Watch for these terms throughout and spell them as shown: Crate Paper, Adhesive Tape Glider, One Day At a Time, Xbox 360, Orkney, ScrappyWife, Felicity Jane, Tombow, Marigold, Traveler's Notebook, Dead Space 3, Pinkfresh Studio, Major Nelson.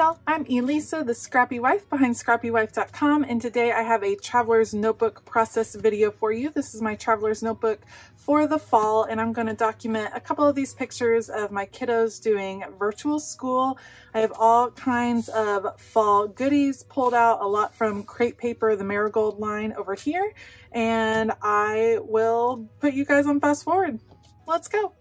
y'all, I'm Elisa, the Scrappy Wife behind ScrappyWife.com, and today I have a Traveler's Notebook process video for you. This is my Traveler's Notebook for the fall, and I'm going to document a couple of these pictures of my kiddos doing virtual school. I have all kinds of fall goodies pulled out, a lot from Crate Paper, the Marigold line over here, and I will put you guys on fast forward. Let's go!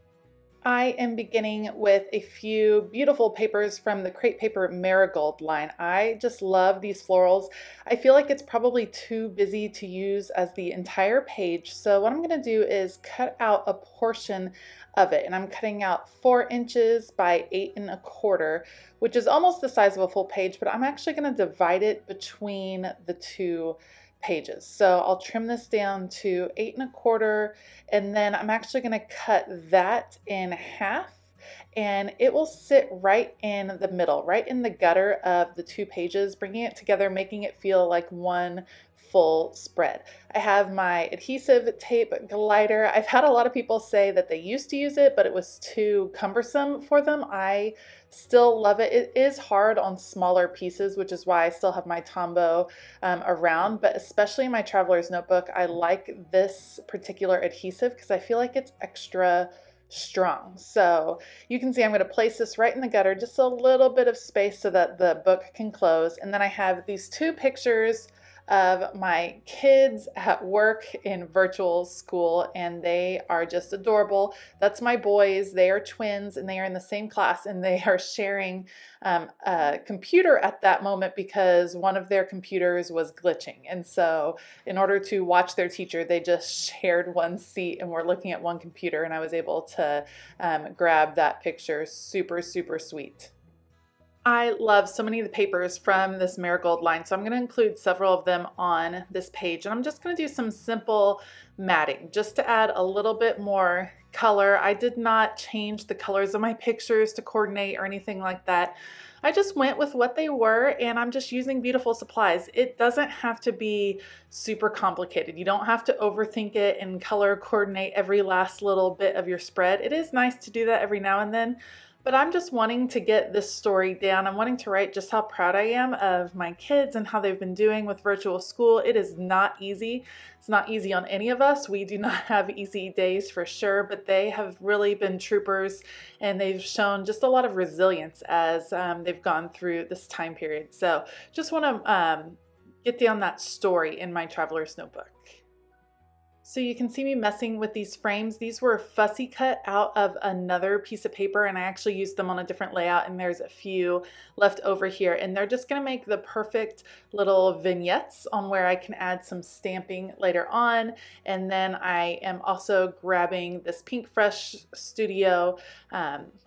I am beginning with a few beautiful papers from the Crate Paper Marigold line. I just love these florals. I feel like it's probably too busy to use as the entire page, so what I'm going to do is cut out a portion of it, and I'm cutting out 4 inches by 8 1/4, which is almost the size of a full page, but I'm actually going to divide it between the two pages. So I'll trim this down to 8 1/4, and then I'm actually going to cut that in half, and it will sit right in the middle, right in the gutter of the two pages, bringing it together, making it feel like one full spread. I have my adhesive tape glider. I've had a lot of people say that they used to use it, but it was too cumbersome for them. I still love it. It is hard on smaller pieces, which is why I still have my Tombow around, but especially in my Traveler's Notebook, I like this particular adhesive because I feel like it's extra strong. So you can see I'm going to place this right in the gutter, just a little bit of space so that the book can close. And then I have these two pictures of my kids at work in virtual school, and they are just adorable. That's my boys. They are twins, and they are in the same class, and they are sharing a computer at that moment because one of their computers was glitching. And so in order to watch their teacher, they just shared one seat and were looking at one computer, and I was able to grab that picture. Super, super sweet. I love so many of the papers from this Marigold line, so I'm going to include several of them on this page. And I'm just going to do some simple matting just to add a little bit more color. I did not change the colors of my pictures to coordinate or anything like that. I just went with what they were, and I'm just using beautiful supplies. It doesn't have to be super complicated. You don't have to overthink it and color coordinate every last little bit of your spread. It is nice to do that every now and then, but I'm just wanting to get this story down. I'm wanting to write just how proud I am of my kids and how they've been doing with virtual school. It is not easy. It's not easy on any of us. We do not have easy days for sure, but they have really been troopers, and they've shown just a lot of resilience as they've gone through this time period. So just want to get down that story in my Traveler's Notebook. So you can see me messing with these frames. These were fussy cut out of another piece of paper, and I actually used them on a different layout, and there's a few left over here, and they're just going to make the perfect little vignettes on where I can add some stamping later on. And then I am also grabbing this Pinkfresh Studio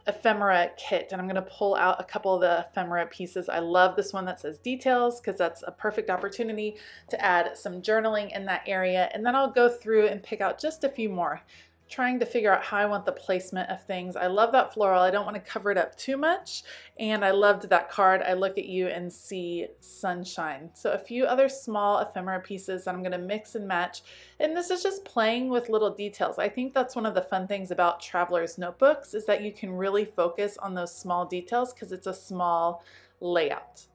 ephemera kit, and I'm going to pull out a couple of the ephemera pieces. I love this one that says details because that's a perfect opportunity to add some journaling in that area, and then I'll go through and pick out just a few more, trying to figure out how I want the placement of things. I love that floral. I don't want to cover it up too much, and I loved that card, I look at you and see sunshine. So a few other small ephemera pieces that I'm going to mix and match, and this is just playing with little details. I think that's one of the fun things about Traveler's Notebooks is that you can really focus on those small details because it's a small layout.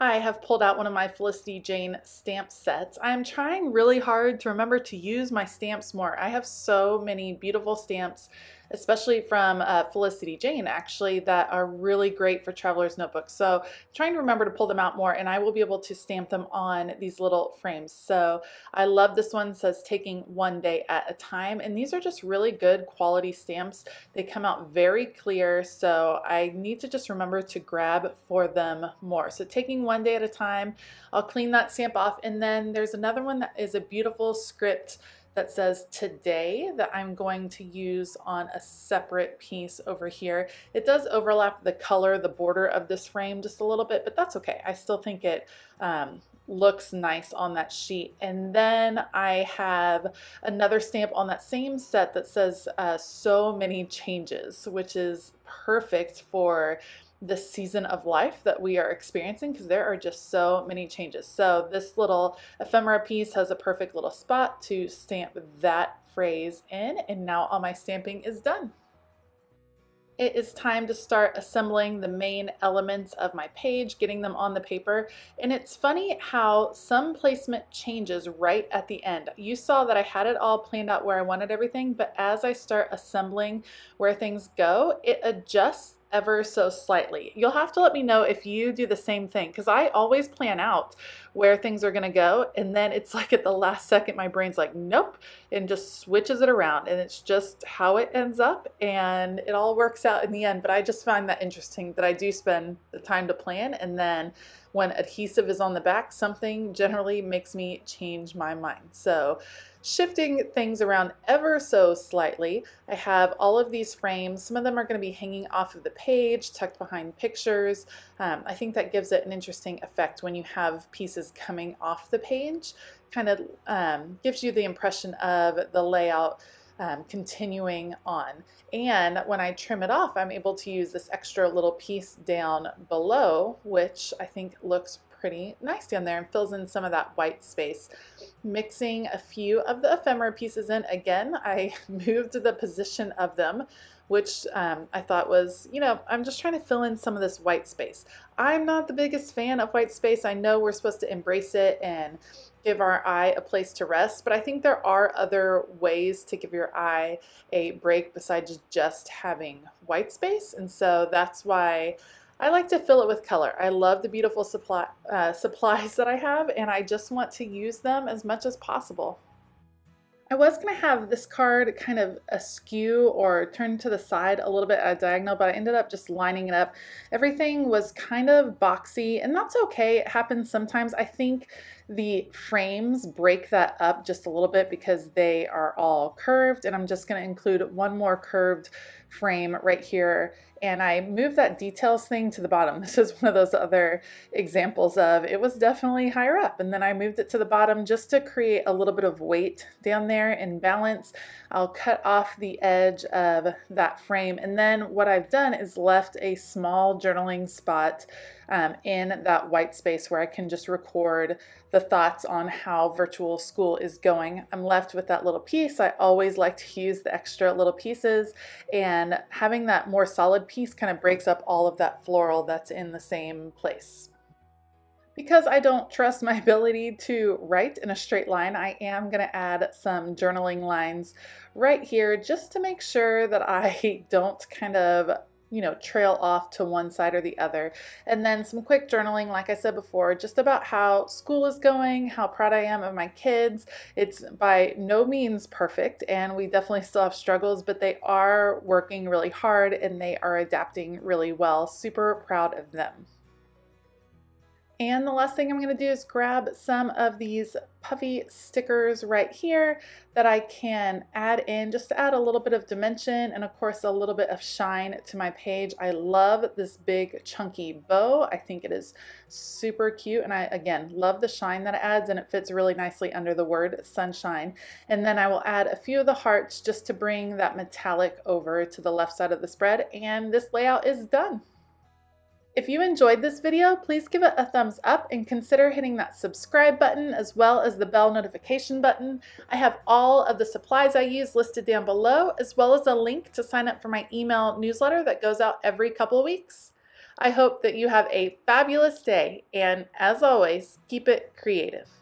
I have pulled out one of my Felicity Jane stamp sets. I'm trying really hard to remember to use my stamps more. I have so many beautiful stamps, especially from Felicity Jane actually, that are really great for Traveler's Notebooks. So I'm trying to remember to pull them out more, and I will be able to stamp them on these little frames. So I love this one, says taking one day at a time. And these are just really good quality stamps. They come out very clear, so I need to just remember to grab for them more. So taking one day at a time, I'll clean that stamp off. And then there's another one that is a beautiful script that says today that I'm going to use on a separate piece over here. It does overlap the color, the border of this frame just a little bit, but that's okay. I still think it looks nice on that sheet. And then I have another stamp on that same set that says so many changes, which is perfect for the season of life that we are experiencing because there are just so many changes. So this little ephemera piece has a perfect little spot to stamp that phrase in, and now all my stamping is done. It is time to start assembling the main elements of my page, getting them on the paper. And it's funny how some placement changes right at the end. You saw that I had it all planned out where I wanted everything, but as I start assembling where things go, it adjusts ever so slightly. You'll have to let me know if you do the same thing, because I always plan out where things are going to go, and then it's like at the last second my brain's like nope, and just switches it around, and it's just how it ends up, and it all works out in the end. But I just find that interesting that I do spend the time to plan, and then when adhesive is on the back, something generally makes me change my mind. So shifting things around ever so slightly, I have all of these frames. Some of them are going to be hanging off of the page, tucked behind pictures. I think that gives it an interesting effect when you have pieces coming off the page. Kind of gives you the impression of the layout continuing on. And when I trim it off, I'm able to use this extra little piece down below, which I think looks pretty nice down there and fills in some of that white space. Mixing a few of the ephemera pieces in. Again, I moved the position of them, which I thought was, you know, I'm just trying to fill in some of this white space. I'm not the biggest fan of white space. I know we're supposed to embrace it and give our eye a place to rest, but I think there are other ways to give your eye a break besides just having white space. And so that's why I like to fill it with color. I love the beautiful supplies that I have, and I just want to use them as much as possible. I was going to have this card kind of askew or turned to the side a little bit at a diagonal, but I ended up just lining it up. Everything was kind of boxy, and that's okay. It happens sometimes. I think the frames break that up just a little bit because they are all curved, and I'm just going to include one more curved frame right here. And I moved that details thing to the bottom. This is one of those other examples of it was definitely higher up, and then I moved it to the bottom just to create a little bit of weight down there and balance. I'll cut off the edge of that frame, and then what I've done is left a small journaling spot in that white space where I can just record the thoughts on how virtual school is going. I'm left with that little piece. I always like to use the extra little pieces, and having that more solid piece kind of breaks up all of that floral that's in the same place. Because I don't trust my ability to write in a straight line, I am going to add some journaling lines right here just to make sure that I don't kind of, you know, trail off to one side or the other. And then some quick journaling, like I said before, just about how school is going, how proud I am of my kids. It's by no means perfect, and we definitely still have struggles, but they are working really hard and they are adapting really well. Super proud of them. And the last thing I'm going to do is grab some of these puffy stickers right here that I can add in just to add a little bit of dimension and of course a little bit of shine to my page. I love this big chunky bow. I think it is super cute, and I again love the shine that it adds, and it fits really nicely under the word sunshine. And then I will add a few of the hearts just to bring that metallic over to the left side of the spread, and this layout is done. If you enjoyed this video, please give it a thumbs up and consider hitting that subscribe button as well as the bell notification button. I have all of the supplies I use listed down below, as well as a link to sign up for my email newsletter that goes out every couple of weeks. I hope that you have a fabulous day, and as always, keep it creative.